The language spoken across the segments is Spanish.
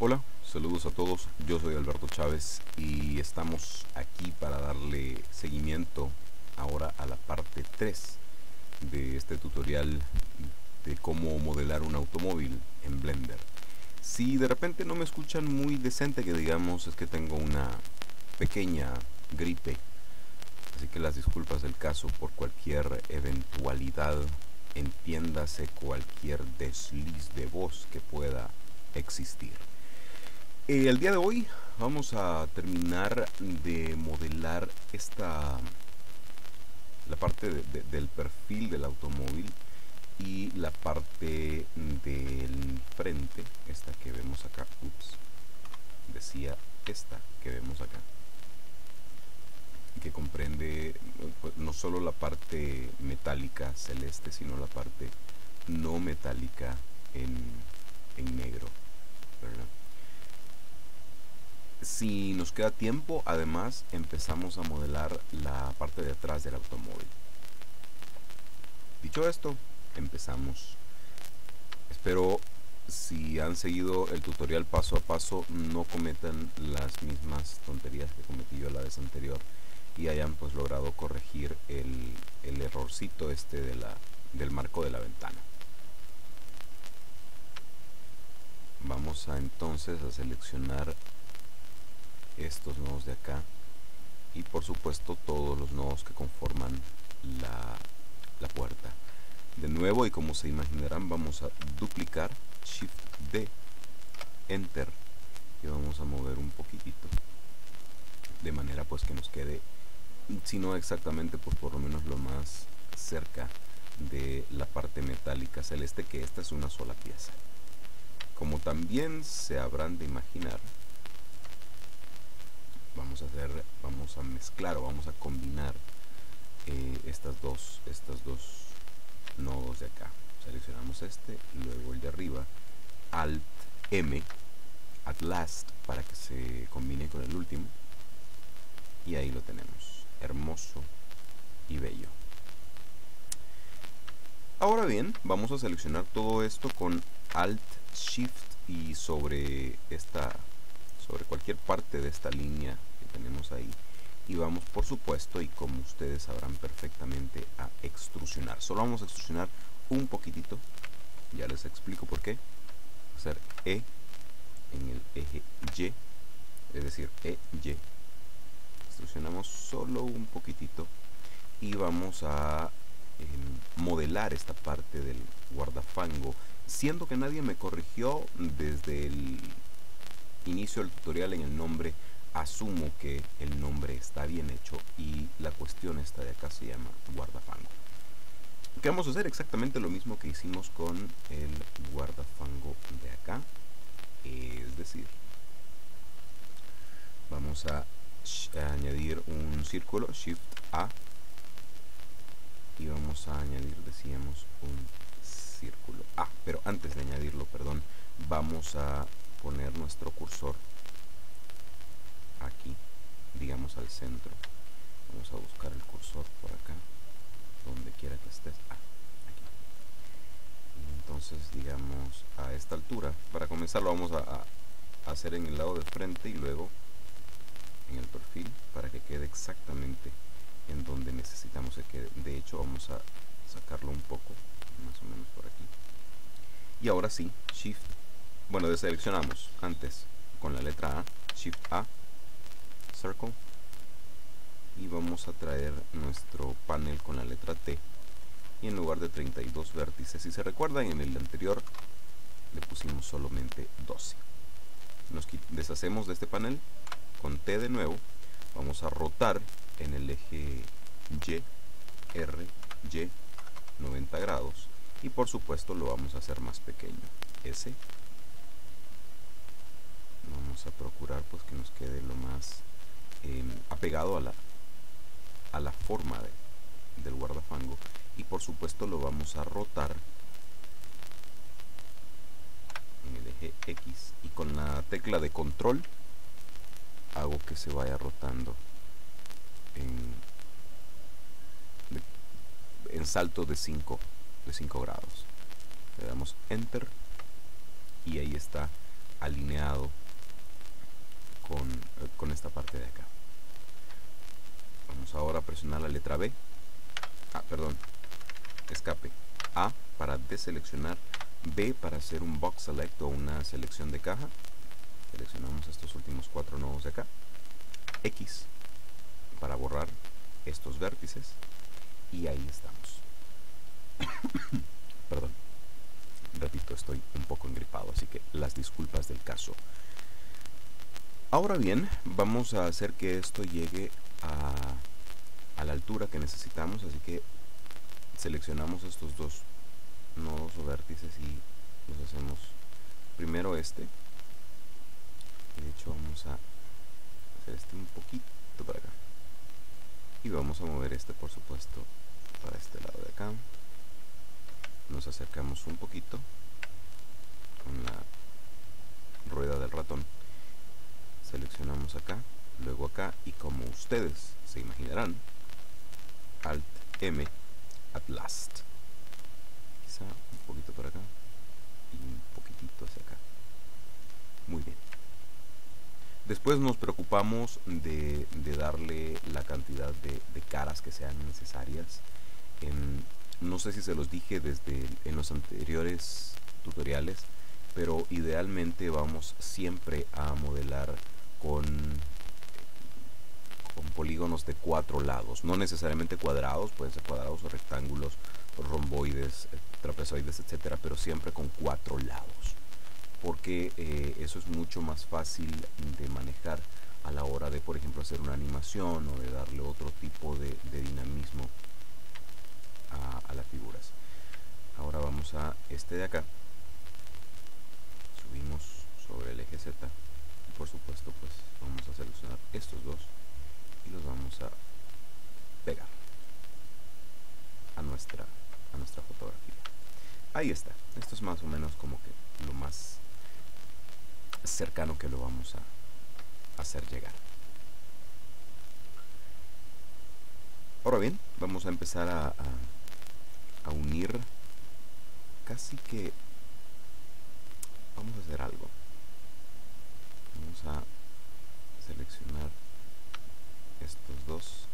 Hola, saludos a todos, yo soy Alberto Chávez y estamos aquí para darle seguimiento ahora a la parte 3 de este tutorial de cómo modelar un automóvil en Blender. Si de repente no me escuchan muy decente, que digamos, es que tengo una pequeña gripe, así que las disculpas del caso por cualquier eventualidad, entiéndase cualquier desliz de voz que pueda existir. El día de hoy vamos a terminar de modelar la parte del perfil del automóvil y la parte del frente, esta que vemos acá. Ups, decía esta que vemos acá, que comprende pues, no solo la parte metálica celeste, sino la parte no metálica en negro, ¿verdad? Si nos queda tiempo, además empezamos a modelar la parte de atrás del automóvil. Dicho esto, empezamos. Espero, si han seguido el tutorial paso a paso, no cometan las mismas tonterías que cometí yo la vez anterior y hayan pues logrado corregir el errorcito este del marco de la ventana. Vamos a entonces a seleccionar estos nodos de acá y por supuesto todos los nodos que conforman la puerta. De nuevo, y como se imaginarán, vamos a duplicar, Shift D, Enter, y vamos a mover un poquitito de manera pues que nos quede, si no exactamente, pues por lo menos lo más cerca de la parte metálica celeste, que esta es una sola pieza. Como también se habrán de imaginar, vamos a mezclar o vamos a combinar estas dos nodos de acá. Seleccionamos este, luego el de arriba, Alt M, At Last, para que se combine con el último, y ahí lo tenemos, hermoso y bello. Ahora bien, vamos a seleccionar todo esto con Alt Shift y sobre cualquier parte de esta línea que tenemos ahí, y vamos, por supuesto, y como ustedes sabrán perfectamente, a extrusionar. Solo vamos a extrusionar un poquitito, ya les explico por qué. Hacer E en el eje Y, es decir, EY. Extrusionamos solo un poquitito y vamos a modelar esta parte del guardafango, siendo que nadie me corrigió desde el inicio del tutorial en el nombre. Asumo que el nombre está bien hecho y la cuestión esta de acá se llama guardafango. Que vamos a hacer exactamente lo mismo que hicimos con el guardafango de acá, es decir, vamos a añadir un círculo, Shift A, y vamos a añadir, decíamos, un círculo A, pero antes de añadirlo, perdón, vamos a poner nuestro cursor aquí, digamos al centro. Vamos a buscar el cursor por acá, donde quiera que estés. Aquí. Y entonces, digamos, a esta altura, para comenzar lo vamos a hacer en el lado de frente y luego en el perfil, para que quede exactamente en donde necesitamos que quede. De hecho, vamos a sacarlo un poco, más o menos por aquí. Y ahora sí, Shift, bueno, deseleccionamos antes con la letra A, Shift A, Circle, y vamos a traer nuestro panel con la letra T, y en lugar de 32 vértices, si se recuerdan, en el anterior le pusimos solamente 12. Nos deshacemos de este panel con T de nuevo, vamos a rotar en el eje Y, R, Y, 90 grados, y por supuesto lo vamos a hacer más pequeño, S. Vamos a procurar pues que nos quede lo más apegado a la forma del guardafango, y por supuesto lo vamos a rotar en el eje X, y con la tecla de control hago que se vaya rotando en salto de 5 grados. Le damos Enter y ahí está alineado con esta parte de acá. Vamos ahora a presionar la letra B, escape A para deseleccionar, B para hacer un box select o una selección de caja. Seleccionamos estos últimos 4 nodos de acá, X para borrar estos vértices, y ahí estamos. Perdón, repito, estoy un poco engripado, así que las disculpas del caso. Ahora bien, vamos a hacer que esto llegue a la altura que necesitamos, así que seleccionamos estos 2 nodos o vértices y los hacemos primero este. De hecho, vamos a hacer este un poquito para acá. Y vamos a mover este, por supuesto, para este lado de acá. Nos acercamos un poquito con la rueda del ratón. Seleccionamos acá, luego acá. Y como ustedes se imaginarán, Alt M at last. Quizá un poquito para acá y un poquitito hacia acá. Muy bien. Después nos preocupamos de darle la cantidad de caras que sean necesarias. No sé si se los dije en los anteriores tutoriales, pero idealmente vamos siempre a modelar con polígonos de 4 lados. No necesariamente cuadrados, pueden ser cuadrados o rectángulos, romboides, trapezoides, etcétera, pero siempre con 4 lados. Porque eso es mucho más fácil de manejar a la hora de, por ejemplo, hacer una animación o de darle otro tipo de dinamismo a las figuras. Ahora vamos a este de acá, subimos sobre el eje Z y, por supuesto, pues vamos a seleccionar estos 2 y los vamos a pegar a nuestra fotografía. Ahí está, esto es más o menos como que lo más cercano que lo vamos a hacer llegar. Ahora bien, vamos a empezar a unir. Casi que vamos a hacer algo. Vamos a seleccionar estos 2.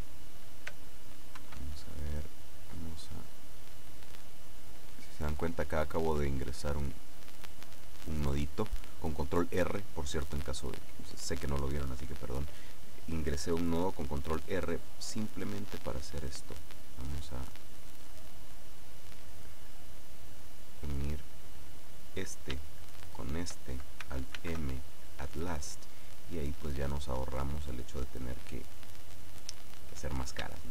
Vamos a ver, vamos a... Si se dan cuenta, acá acabo de ingresar un nodito con control R, por cierto, en caso de... Sé que no lo vieron, así que perdón. Ingresé un nodo con control R simplemente para hacer esto. Vamos a unir este con este, Alt M at last, y ahí pues ya nos ahorramos el hecho de tener que hacer más caras, ¿no?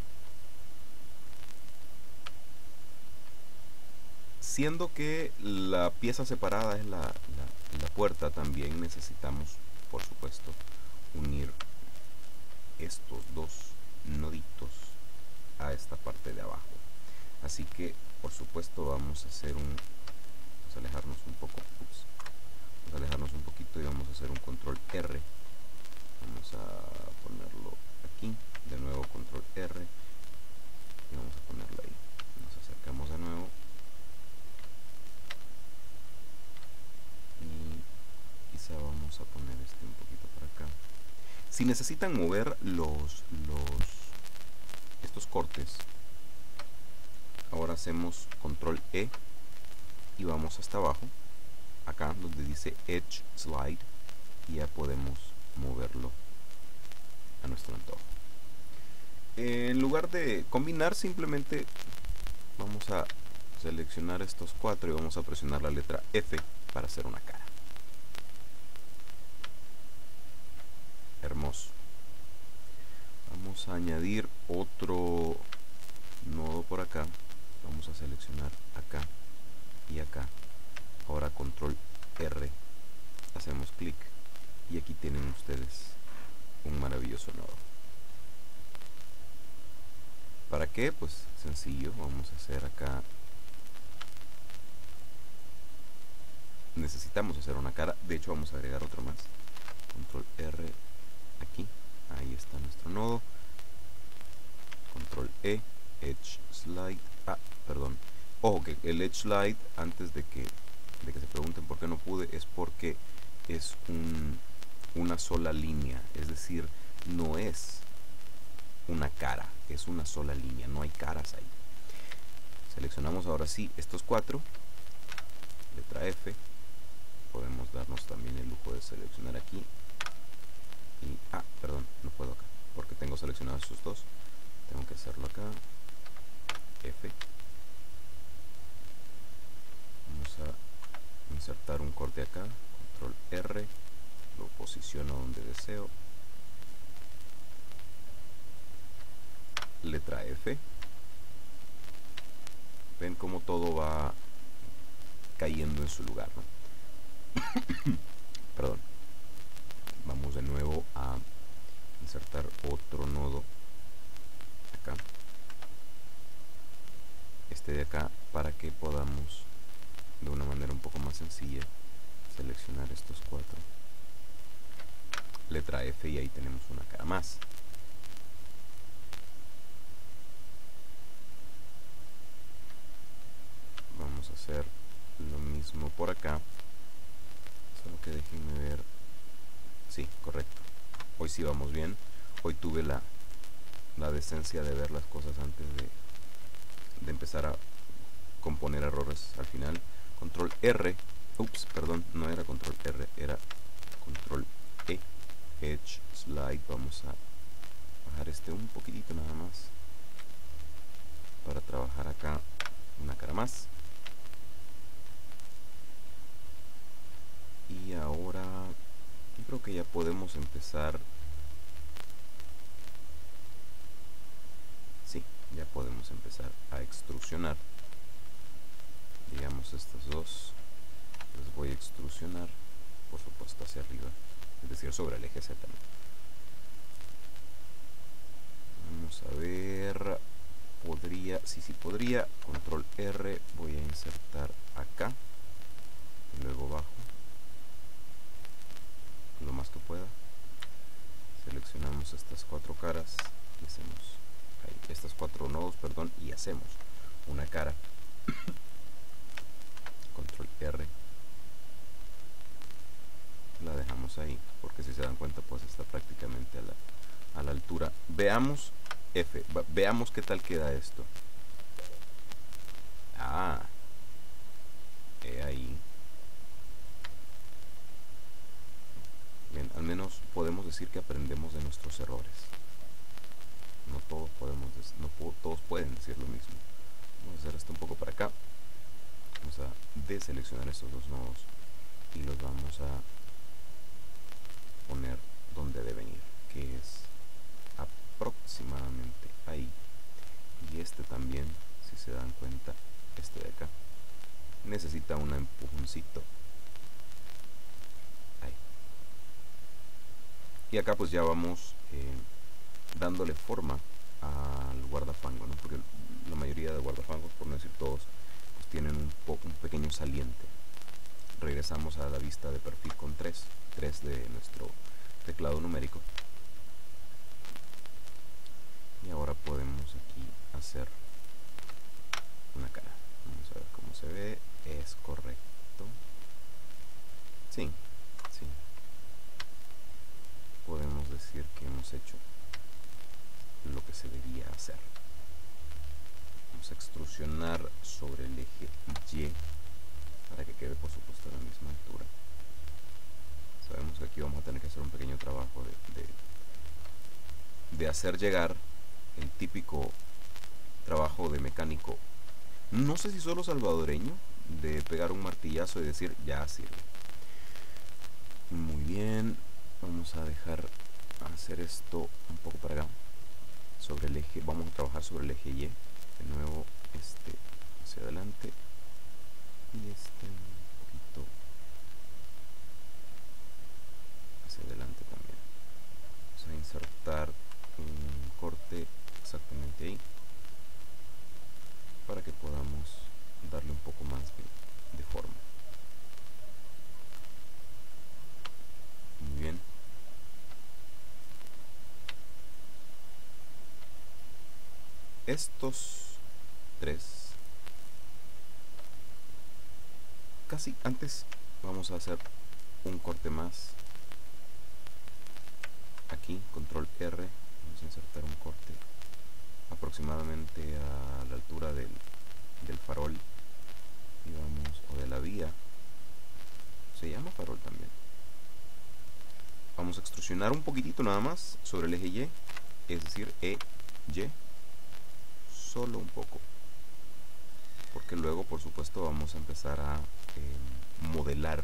Siendo que la pieza separada es la puerta, también necesitamos, por supuesto, unir estos 2 noditos a esta parte de abajo. Así que, por supuesto, vamos a hacer vamos a alejarnos un poco. Ups. Vamos a alejarnos un poquito y vamos a hacer un control R. Vamos a ponerlo aquí, de nuevo control R, y vamos a ponerlo ahí. Nos acercamos de nuevo. Y quizá vamos a poner este un poquito para acá. Si necesitan mover estos cortes, ahora hacemos control E y vamos hasta abajo, acá donde dice Edge Slide, y ya podemos moverlo a nuestro antojo. En lugar de combinar, simplemente vamos a seleccionar estos 4 y vamos a presionar la letra F para hacer una cara. Hermoso. Vamos a añadir otro nodo por acá. Vamos a seleccionar acá y acá. Ahora control R, hacemos clic y aquí tienen ustedes un maravilloso nodo. ¿Para qué? Pues sencillo, vamos a hacer acá. Necesitamos hacer una cara, de hecho vamos a agregar otro más. Control R aquí, ahí está nuestro nodo. Control E, Edge Slide. Perdón, ojo que el Edge Slide, antes de que se pregunten por qué no pude, es porque es una sola línea, es decir, no es una cara, es una sola línea, no hay caras ahí. Seleccionamos ahora sí estos cuatro, letra F, podemos darnos también el lujo de seleccionar aquí y, perdón, no puedo acá porque tengo seleccionados estos dos, tengo que hacerlo acá, F. Vamos a insertar un corte acá, control R, lo posiciono donde deseo, letra F. Ven cómo todo va cayendo en su lugar, ¿no? Perdón. Vamos de nuevo a insertar otro nodo acá, este de acá, para que podamos de una manera un poco más sencilla seleccionar estos cuatro, letra F, y ahí tenemos una cara más. Vamos a hacer lo mismo por acá, solo que déjenme ver. Sí, correcto, hoy sí vamos bien, hoy tuve la decencia de ver las cosas antes de empezar a componer errores al final. Control R, ups, perdón, no era control R, era control E, Edge Slide. Vamos a bajar este un poquitito nada más para trabajar acá una cara más. Y ahora yo creo que ya podemos empezar. Sí, ya podemos empezar a extrusionar. Digamos estas dos, las voy a extrusionar, por supuesto, hacia arriba, es decir, sobre el eje Z. Vamos a ver, podría, sí podría, control R, voy a insertar acá, y luego bajo, lo más que pueda, seleccionamos estas cuatro caras, y hacemos, estas cuatro nodos, perdón, y hacemos una cara. Control R, la dejamos ahí, porque si se dan cuenta pues está prácticamente a la altura. Veamos F, veamos qué tal queda esto. Ahí bien, al menos podemos decir que aprendemos de nuestros errores. No todos podemos, todos pueden decir lo mismo. Vamos a hacer esto un poco para acá. Vamos a deseleccionar estos dos nodos y los vamos a poner donde deben ir, que es aproximadamente ahí. Y este también, si se dan cuenta, este de acá necesita un empujoncito ahí. Y acá pues ya vamos dándole forma al guardafango, ¿no? Porque la mayoría de guardafangos, por no decir todos, tienen un pequeño saliente. Regresamos a la vista de perfil con 3 de nuestro teclado numérico, y ahora podemos aquí hacer una cara. Vamos a ver cómo se ve, es correcto, sí, podemos decir que hemos hecho lo que se debía hacer. Vamos a extrusionar sobre el eje Y para que quede por supuesto a la misma altura. Sabemos que aquí vamos a tener que hacer un pequeño trabajo de hacer llegar el típico trabajo de mecánico, no sé si solo salvadoreño, de pegar un martillazo y decir ya sirve. Muy bien, vamos a dejar hacer esto un poco para acá sobre el eje, vamos a trabajar sobre el eje Y. De nuevo este hacia adelante y este un poquito hacia adelante también. Vamos a insertar un corte exactamente ahí para que podamos darle un poco más de forma. Muy bien. Estos 3. Casi antes vamos a hacer un corte más aquí, control R, vamos a insertar un corte aproximadamente a la altura del farol, digamos, o de la vía, se llama farol también. Vamos a extrusionar un poquitito nada más sobre el eje Y, es decir, EY, solo un poco, porque luego por supuesto vamos a empezar a modelar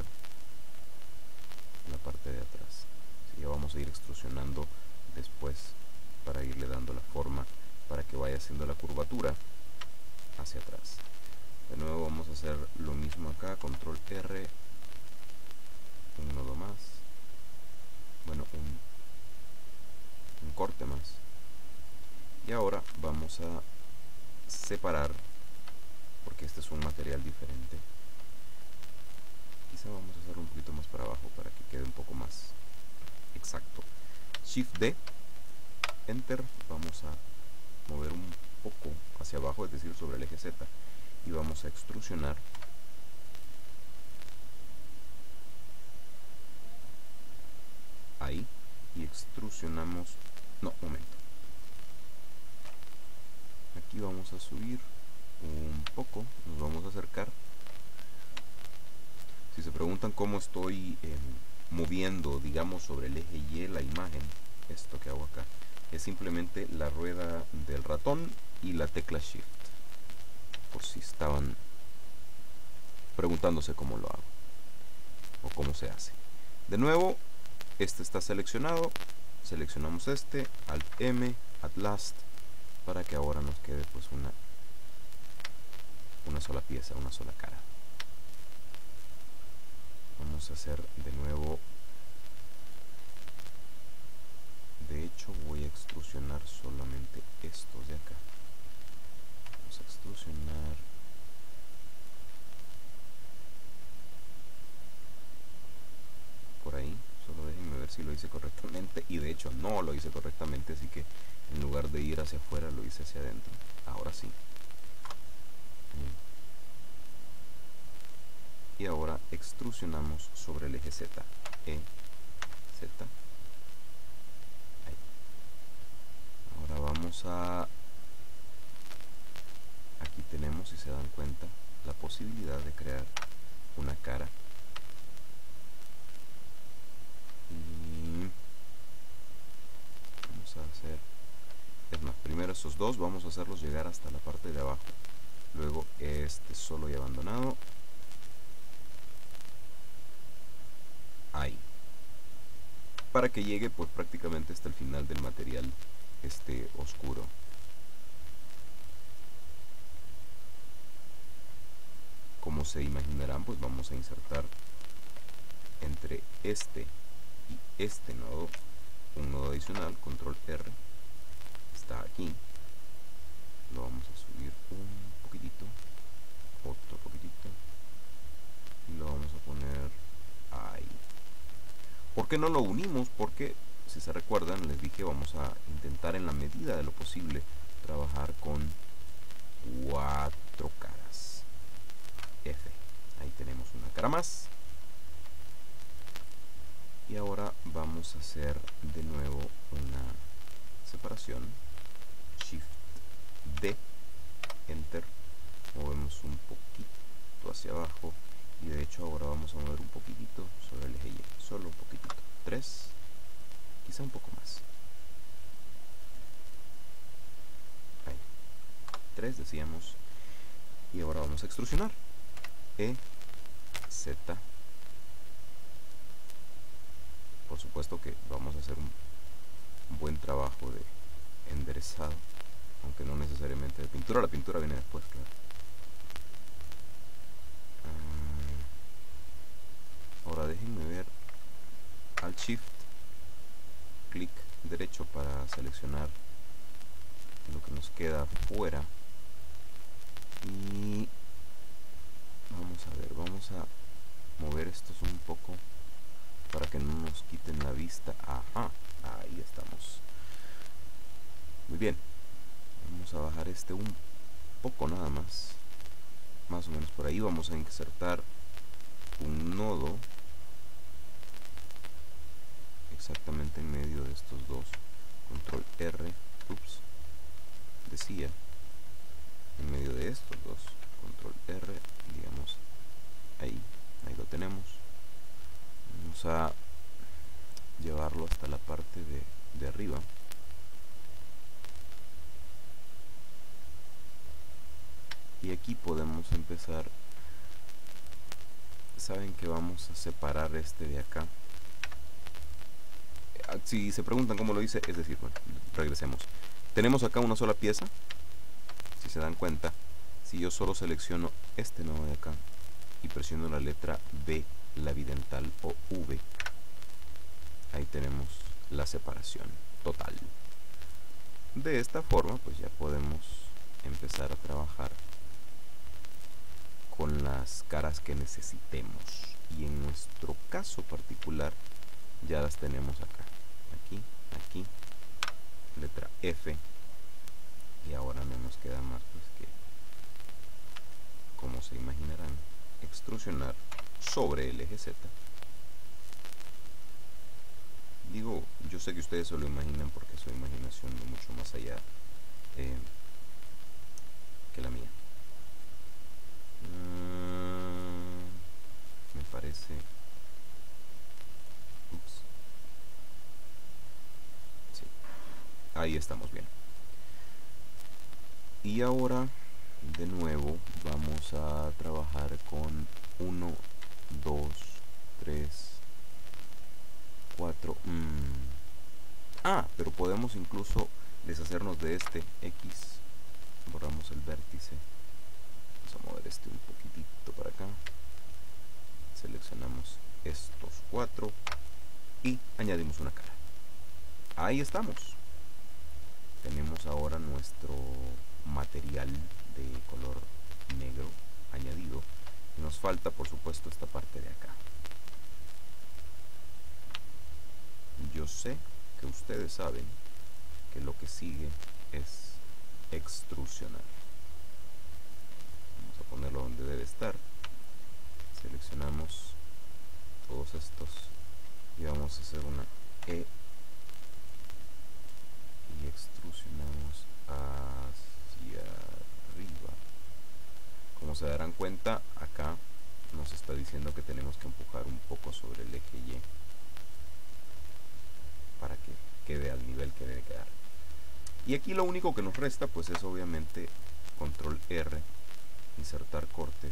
la parte de atrás. Así que vamos a ir extrusionando después para irle dando la forma, para que vaya haciendo la curvatura hacia atrás. De nuevo vamos a hacer lo mismo acá, control R, un nodo más, bueno, un corte más, y ahora vamos a separar, porque este es un material diferente. Quizá vamos a hacerlo un poquito más para abajo para que quede un poco más exacto. Shift D, Enter, vamos a mover un poco hacia abajo, es decir, sobre el eje Z, y vamos a extrusionar ahí, y extrusionamos, no, momento, aquí vamos a subir un poco, nos vamos a acercar. Si se preguntan cómo estoy moviendo, digamos, sobre el eje Y la imagen, esto que hago acá es simplemente la rueda del ratón y la tecla Shift, por si estaban preguntándose cómo lo hago o cómo se hace. De nuevo, este está seleccionado, seleccionamos este, Alt M, At Last, para que ahora nos quede pues una sola pieza, una sola cara. Vamos a hacer de nuevo, de hecho voy a extrusionar solamente estos de acá, vamos a extrusionar por ahí, solo déjenme ver si lo hice correctamente, y de hecho no lo hice correctamente, así que en lugar de ir hacia afuera lo hice hacia adentro, ahora sí. Y ahora extrusionamos sobre el eje Z, EZ. Ahora vamos a... Aquí tenemos, si se dan cuenta, la posibilidad de crear una cara. Y vamos a hacer... Es más, primero estos dos vamos a hacerlos llegar hasta la parte de abajo. Luego este solo y abandonado. Ahí, para que llegue pues prácticamente hasta el final del material este oscuro. Como se imaginarán, pues vamos a insertar entre este y este nodo un nodo adicional, control R, está aquí, lo vamos a subir un poquitito, otro poquitito, y lo vamos a poner ahí. ¿Por qué no lo unimos? Porque, si se recuerdan, les dije, vamos a intentar en la medida de lo posible trabajar con 4 caras. F. Ahí tenemos una cara más. Y ahora vamos a hacer de nuevo una separación. Shift D, Enter. Movemos un poquito hacia abajo. Y de hecho ahora vamos a mover un poquitito sobre el eje Y, solo un poquitito, 3, quizá un poco más, ahí, 3 decíamos, y ahora vamos a extrusionar, E, Z, por supuesto que vamos a hacer un buen trabajo de enderezado, aunque no necesariamente de pintura, la pintura viene después, claro. Ahora déjenme ver, Alt Shift, clic derecho para seleccionar lo que nos queda afuera, y vamos a ver, vamos a mover estos un poco para que no nos quiten la vista. Ajá, ahí estamos muy bien. Vamos a bajar este un poco nada más, más o menos por ahí. Vamos a insertar un nodo exactamente en medio de estos dos. Control R, ups, decía en medio de estos dos. Control R, digamos, ahí lo tenemos. Vamos a llevarlo hasta la parte de arriba. Y aquí podemos empezar. Saben que vamos a separar este de acá. Si se preguntan cómo lo hice, es decir, bueno, regresemos. Tenemos acá una sola pieza. Si se dan cuenta, si yo solo selecciono este nodo de acá y presiono la letra B, la bidental o V, ahí tenemos la separación total. De esta forma, pues ya podemos empezar a trabajar con las caras que necesitemos, y en nuestro caso particular ya las tenemos acá, aquí, letra F, y ahora no nos queda más pues que, como se imaginarán, extrusionar sobre el eje Z. Digo, yo sé que ustedes se lo imaginan porque su imaginación va mucho más allá que la mía. Me parece, ups, sí, ahí estamos bien. Y ahora de nuevo vamos a trabajar con 1, 2, 3, 4. Pero podemos incluso deshacernos de este X, borramos el vértice. Vamos a mover este un poquitito para acá, seleccionamos estos 4 y añadimos una cara. Ahí estamos, tenemos ahora nuestro material de color negro añadido. Nos falta, por supuesto, esta parte de acá. Yo sé que ustedes saben que lo que sigue es extrusionar. Ponerlo donde debe estar. Seleccionamos todos estos y vamos a hacer una E y extrusionamos hacia arriba. Como se darán cuenta, acá nos está diciendo que tenemos que empujar un poco sobre el eje Y para que quede al nivel que debe quedar. Y aquí lo único que nos resta pues es obviamente control R, insertar cortes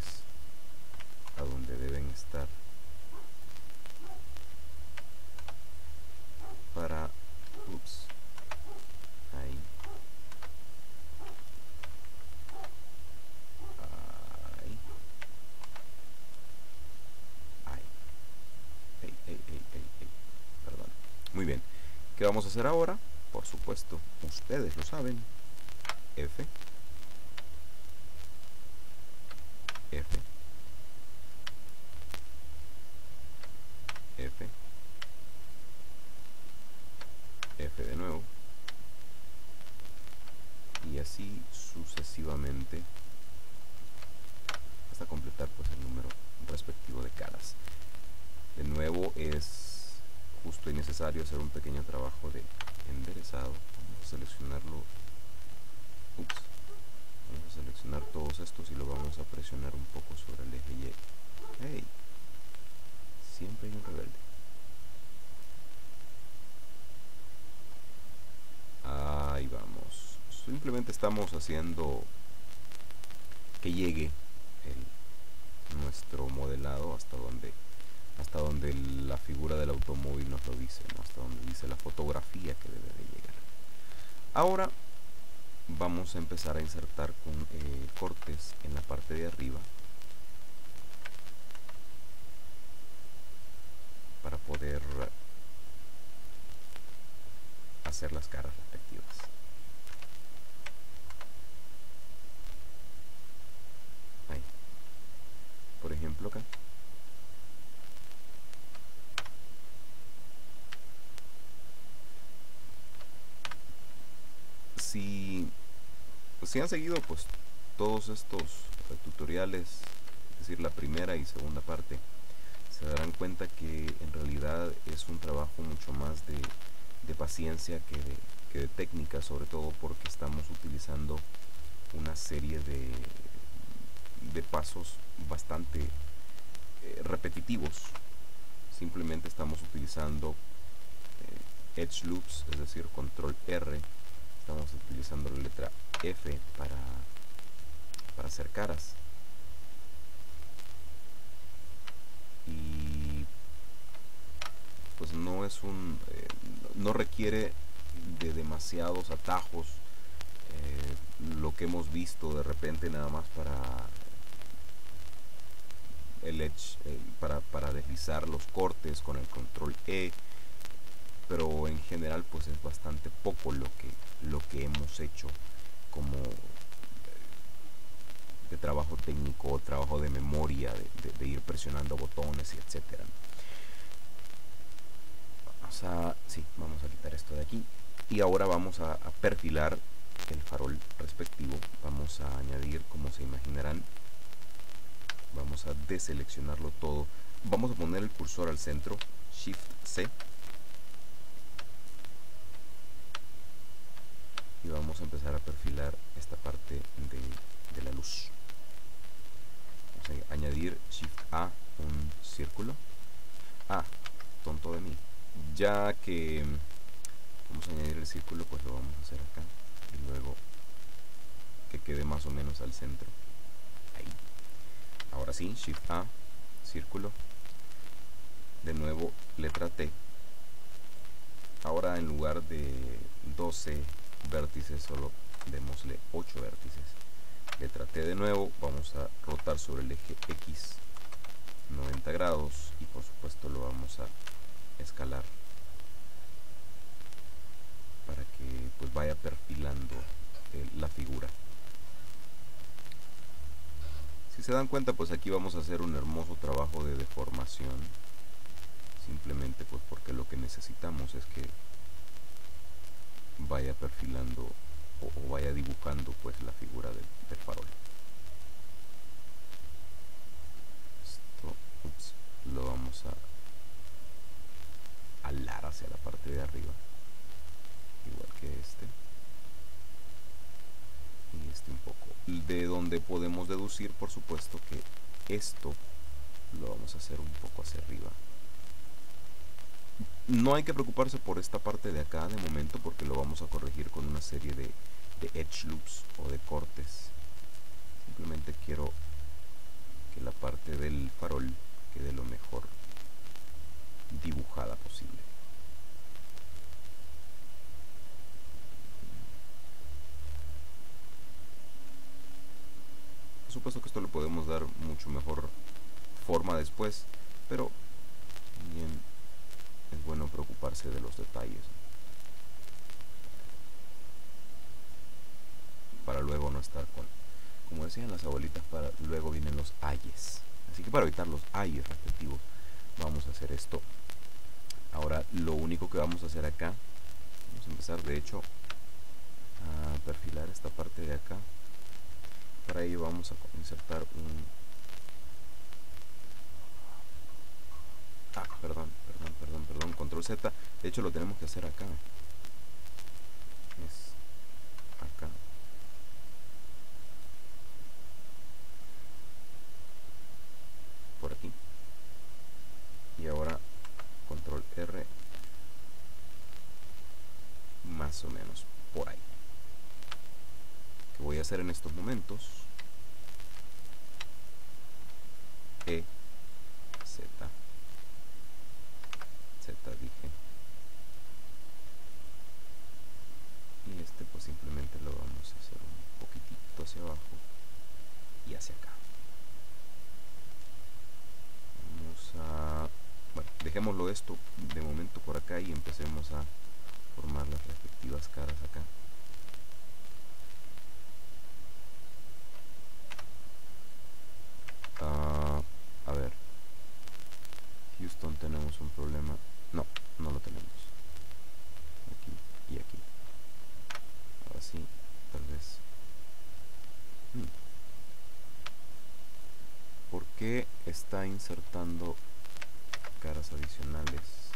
a donde deben estar para, ups, ahí, ahí, ahí, perdón. Muy bien, ¿qué vamos a hacer ahora? Por supuesto, ustedes lo saben. F, F de nuevo, y así sucesivamente hasta completar pues el número respectivo de caras. De nuevo es justo y necesario hacer un pequeño trabajo de enderezado. Vamos a seleccionarlo, ups, vamos a seleccionar todos estos y lo vamos a presionar un poco sobre el eje Y. ¡Hey! Siempre hay un rebelde. Ahí vamos. Simplemente estamos haciendo que llegue nuestro modelado hasta donde la figura del automóvil nos lo dice, ¿no? Hasta donde dice la fotografía que debe de llegar. Ahora vamos a empezar a insertar con cortes en la parte de arriba para poder hacer las caras respectivas. Ahí, por ejemplo, acá. Si han seguido pues todos estos tutoriales, es decir, la primera y segunda parte, se darán cuenta que en realidad realidad es un trabajo mucho más de paciencia que de técnica, sobre todo porque estamos utilizando una serie de pasos bastante repetitivos. Simplemente estamos utilizando edge loops, es decir, control R, estamos utilizando la letra F para hacer caras. Y pues no es un no requiere de demasiados atajos, lo que hemos visto de repente nada más para el edge, para deslizar los cortes con el control E, pero en general pues es bastante poco lo que hemos hecho como de trabajo técnico, trabajo de memoria, de ir presionando botones y etcétera. Vamos a quitar esto de aquí y ahora vamos a perfilar el farol respectivo. Vamos a añadir, como se imaginarán, vamos a deseleccionarlo todo, vamos a poner el cursor al centro, Shift C, y vamos a empezar a perfilar esta parte de la luz. Vamos a añadir Shift A, un círculo. Tonto de mí. Ya que vamos a añadir el círculo, pues lo vamos a hacer acá y luego que quede más o menos al centro. Ahí. Ahora sí, Shift A, círculo, de nuevo letra T. Ahora en lugar de 12 vértices solo démosle 8 vértices. Letra T de nuevo, vamos a rotar sobre el eje X 90 grados y por supuesto lo vamos a escalar para que pues vaya perfilando la figura. Si se dan cuenta, pues aquí vamos a hacer un hermoso trabajo de deformación, simplemente pues porque lo que necesitamos es que vaya perfilando o vaya dibujando pues la figura del farol. Esto lo vamos a alar hacia la parte de arriba, igual que este y este un poco, de donde podemos deducir por supuesto que esto lo vamos a hacer un poco hacia arriba. No hay que preocuparse por esta parte de acá de momento porque lo vamos a corregir con una serie de edge loops o de cortes. Simplemente quiero que la parte del farol quede lo mejor dibujada posible. Por supuesto que esto le podemos dar mucho mejor forma después, pero bien, es bueno preocuparse de los detalles para luego no estar con, como decían las abuelitas, para luego vienen los ayes. Así que para evitar los ayes respectivos vamos a hacer esto. Ahora lo único que vamos a hacer acá, vamos a empezar de hecho a perfilar esta parte de acá. Para ello vamos a insertar un control Z. De hecho lo tenemos que hacer acá, es acá. Por aquí. Y ahora control R, más o menos por ahí. ¿Qué voy a hacer en estos momentos? E, Z, Z dije, y este pues simplemente lo vamos a hacer un poquitito hacia abajo y hacia acá. Bueno, dejémoslo esto de momento por acá y empecemos a formar las respectivas caras acá. A ver, Houston, tenemos un problema. No, no lo tenemos. Aquí y aquí. Ahora sí, tal vez. ¿Por qué está insertando caras adicionales?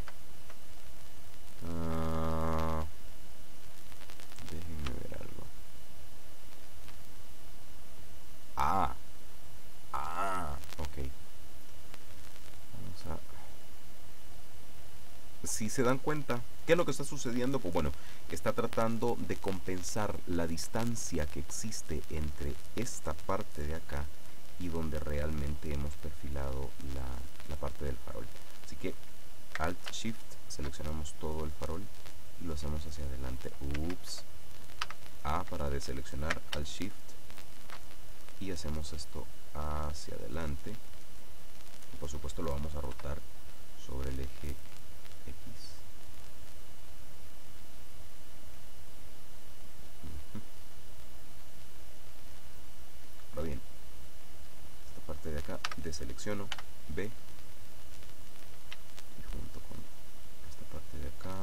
si se dan cuenta, ¿qué es lo que está sucediendo? Pues bueno, está tratando de compensar la distancia que existe entre esta parte de acá y donde realmente hemos perfilado la parte del farol. Así que Alt Shift, seleccionamos todo el farol y lo hacemos hacia adelante. Ups. A para deseleccionar, Alt Shift, y hacemos esto hacia adelante. Por supuesto lo vamos a rotar sobre el eje X. Ahora bien, esta parte de acá deselecciono, B, y junto con esta parte de acá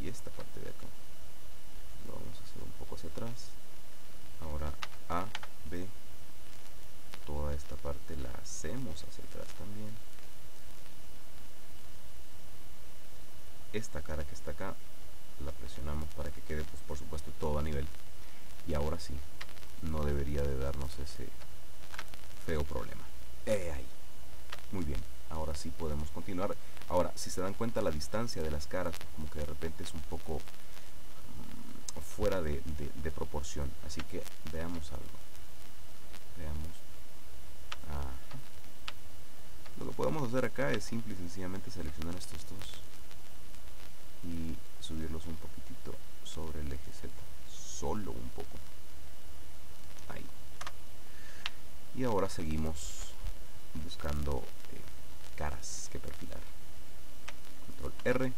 y esta parte de acá lo vamos a hacer un poco hacia atrás. Ahora A, B, toda esta parte la hacemos hacia atrás también. Esta cara que está acá la presionamos para que quede, pues, por supuesto, todo a nivel. Y ahora sí, no debería de darnos ese feo problema. Ahí. Muy bien, ahora sí podemos continuar. Ahora, si se dan cuenta, la distancia de las caras, pues, como que de repente es un poco fuera de proporción. Así que veamos algo. Ajá. Lo que podemos hacer acá es simple y sencillamente seleccionar estos dos y subirlos un poquitito sobre el eje Z, solo un poco, ahí. Y ahora seguimos buscando caras que perfilar. Control R.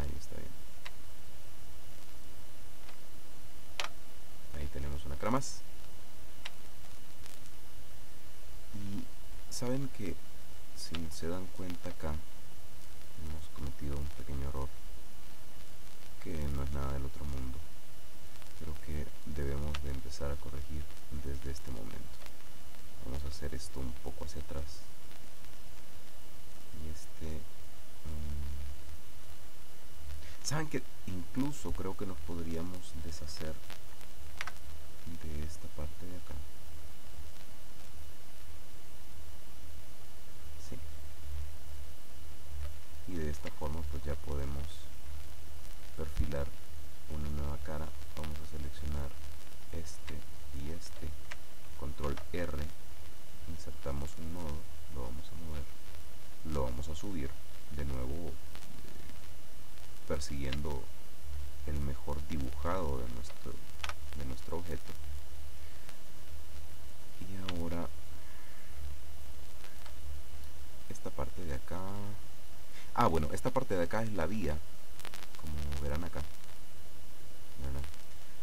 Ahí está bien. Ahí tenemos una cara más. Y saben que, si se dan cuenta, acá hemos cometido un pequeño error que no es nada del otro mundo, pero que debemos de empezar a corregir desde este momento. Vamos a hacer esto un poco hacia atrás y saben que incluso creo que nos podríamos deshacer de esta parte de acá. Sí. Y de esta forma pues ya podemos perfilar una nueva cara. Vamos a seleccionar este y este. Control R. Insertamos un nodo. Lo vamos a mover. Lo vamos a subir. De nuevo persiguiendo el mejor dibujado de nuestro objeto. Y ahora esta parte de acá, bueno, esta parte de acá es la vía, como verán acá, ¿verdad?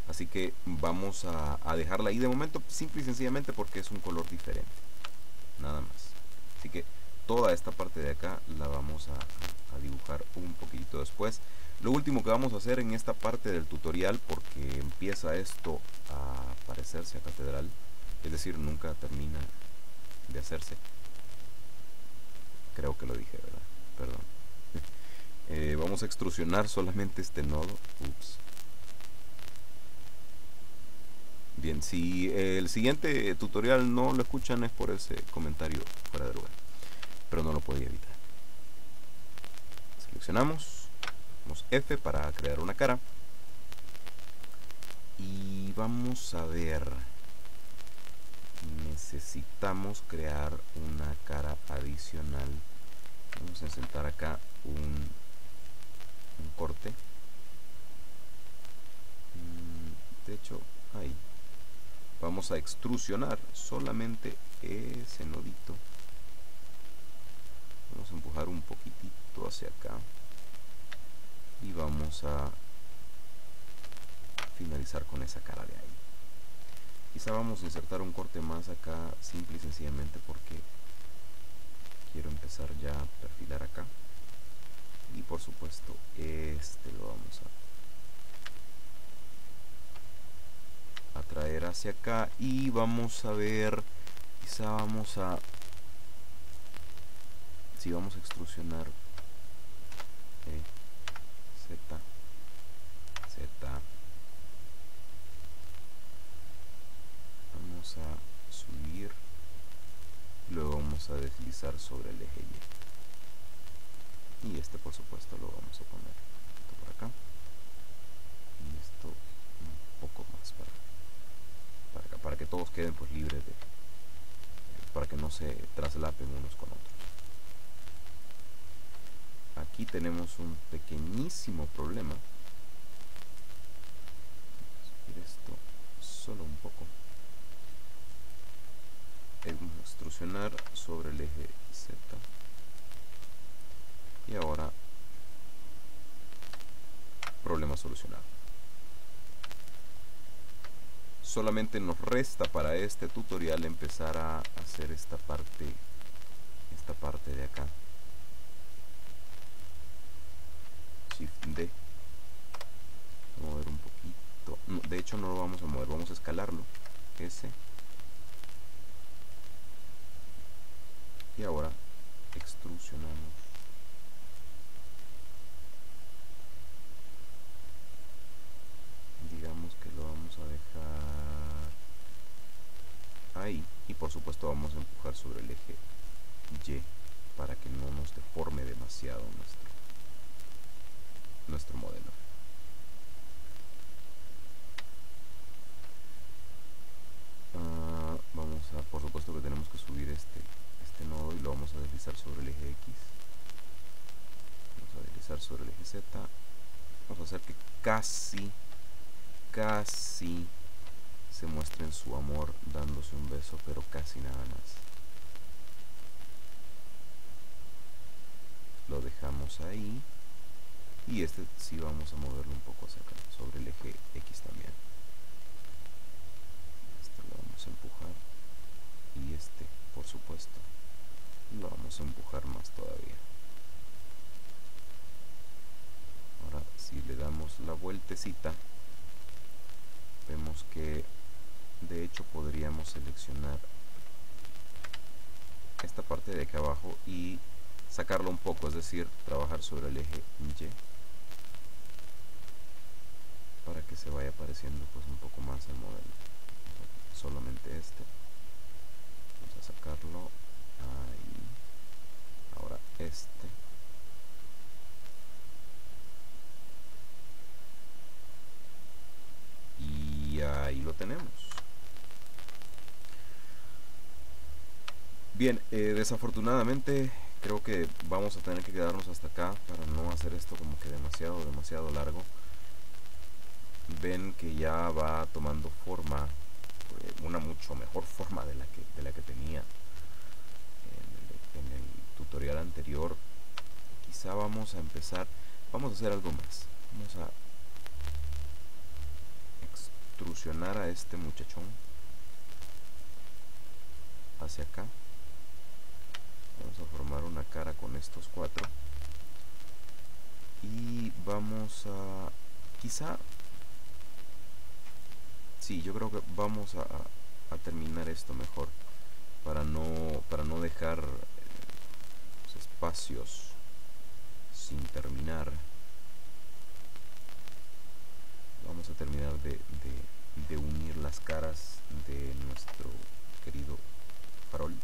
Así que vamos a dejarla ahí de momento, simple y sencillamente porque es un color diferente, nada más. Así que toda esta parte de acá la vamos a dibujar un poquitito después. Lo último que vamos a hacer en esta parte del tutorial, porque empieza esto a parecerse a catedral, es decir, nunca termina de hacerse. Creo que lo dije, ¿verdad? Perdón. Vamos a extrusionar solamente este nodo. Ups. Bien, si el siguiente tutorial no lo escuchan es por ese comentario fuera de lugar, pero no lo podía evitar. Seleccionamos F para crear una cara y vamos a ver, necesitamos crear una cara adicional. Vamos a insertar acá un corte, de hecho ahí vamos a extrusionar solamente ese nodito. Vamos a empujar un poquitito hacia acá y vamos a finalizar con esa cara de ahí. Quizá vamos a insertar un corte más acá, simple y sencillamente porque quiero empezar ya a perfilar acá. Y por supuesto este lo vamos a traer hacia acá y vamos a ver, quizá vamos a, si vamos a extrusionar Z, vamos a subir, luego vamos vamos a deslizar sobre el eje Y. Y este por supuesto lo vamos a poner esto por acá. Y esto un poco más para acá, para que todos queden pues libres de... para que no se traslapen unos con otros. Aquí tenemos un pequeñísimo problema. Subir esto solo un poco. Vamos a extrusionar sobre el eje Z. Y ahora, problema solucionado. Solamente nos resta para este tutorial empezar a hacer esta parte de acá. Shift D. Mover un poquito. No, de hecho no lo vamos a mover, vamos a escalarlo. S. Y ahora extrusionamos. Digamos que lo vamos a dejar ahí. Y por supuesto vamos a empujar sobre el eje Y para que no nos deforme demasiado nuestro modelo. Vamos a, por supuesto que tenemos que subir este nodo y lo vamos a deslizar sobre el eje X. Vamos a deslizar sobre el eje Z. Vamos a hacer que casi se muestren su amor dándose un beso, pero casi nada más. Lo dejamos ahí. Y este sí vamos a moverlo un poco hacia acá, sobre el eje X también. Este lo vamos a empujar. Y este, por supuesto, lo vamos a empujar más todavía. Ahora, si le damos la vueltecita, vemos que de hecho podríamos seleccionar esta parte de acá abajo y sacarlo un poco, es decir, trabajar sobre el eje Y para que se vaya apareciendo pues un poco más el modelo. Solamente este vamos a sacarlo ahí. Ahora este y ahí lo tenemos. Bien, desafortunadamente creo que vamos a tener que quedarnos hasta acá para no hacer esto como que demasiado largo. Ven que ya va tomando forma, una mucho mejor forma de la que tenía en el tutorial anterior. Quizá vamos a empezar, vamos a hacer algo más. Vamos a extrusionar a este muchachón hacia acá. Vamos a formar una cara con estos cuatro y vamos a, quizá, sí, yo creo que vamos a terminar esto mejor para no dejar los espacios sin terminar. Vamos a terminar de unir las caras de nuestro querido farol,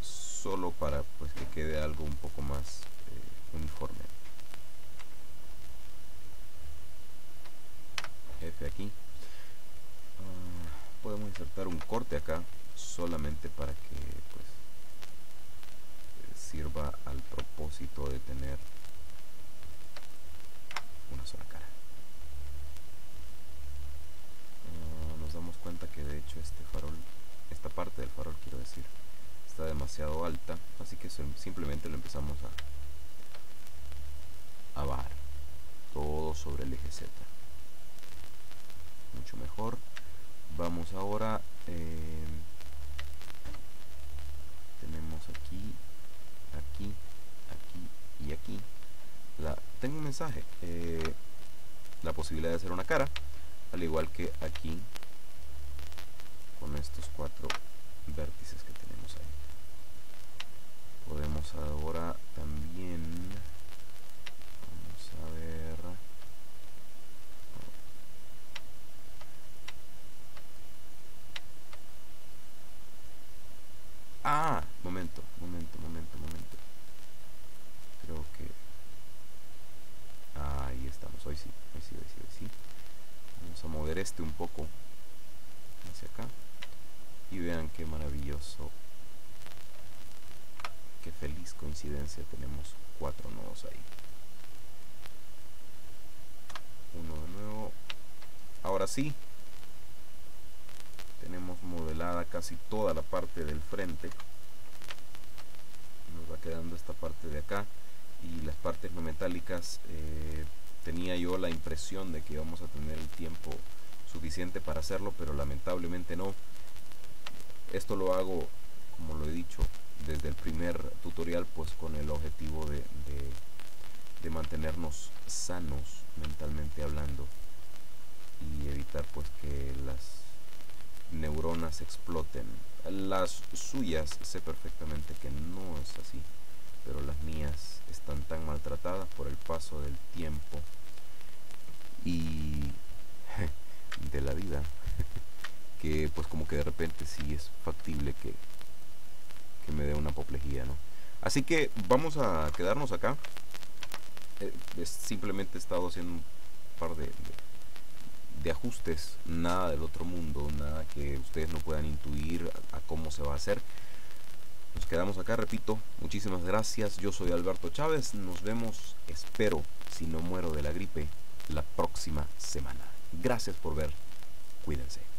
solo para pues que quede algo un poco más uniforme. F aquí. Podemos insertar un corte acá solamente para que pues sirva al propósito de tener una sola cara. Nos damos cuenta que de hecho este farol, esta parte del farol quiero decir, está demasiado alta, así que simplemente lo empezamos a bajar todo sobre el eje Z. Mucho mejor. Vamos ahora, tenemos aquí y aquí. Tengo un mensaje, la posibilidad de hacer una cara, al igual que aquí con estos cuatro vértices que tenemos ahí. Podemos ahora también, vamos a ver, Ah, momento. Creo que ahí estamos. Hoy sí. Vamos a mover este un poco hacia acá. Y vean qué maravilloso. Qué feliz coincidencia, tenemos 4 nodos ahí. Uno de nuevo. Ahora sí, tenemos modelada casi toda la parte del frente. Nos va quedando esta parte de acá. Y las partes no metálicas, tenía yo la impresión de que íbamos a tener el tiempo suficiente para hacerlo, pero lamentablemente no. Esto lo hago, como lo he dicho desde el primer tutorial, pues con el objetivo de mantenernos sanos mentalmente hablando y evitar pues que las neuronas exploten. Las suyas sé perfectamente que no es así, pero las mías están tan maltratadas por el paso del tiempo y de la vida que pues como que de repente sí es factible que me dé una apoplejía, ¿no? Así que vamos a quedarnos acá. Simplemente he estado haciendo un par de ajustes, nada del otro mundo, nada que ustedes no puedan intuir a cómo se va a hacer. Nos quedamos acá, repito, muchísimas gracias. Yo soy Alberto Chávez, nos vemos, espero, si no muero de la gripe, la próxima semana. Gracias por ver, cuídense.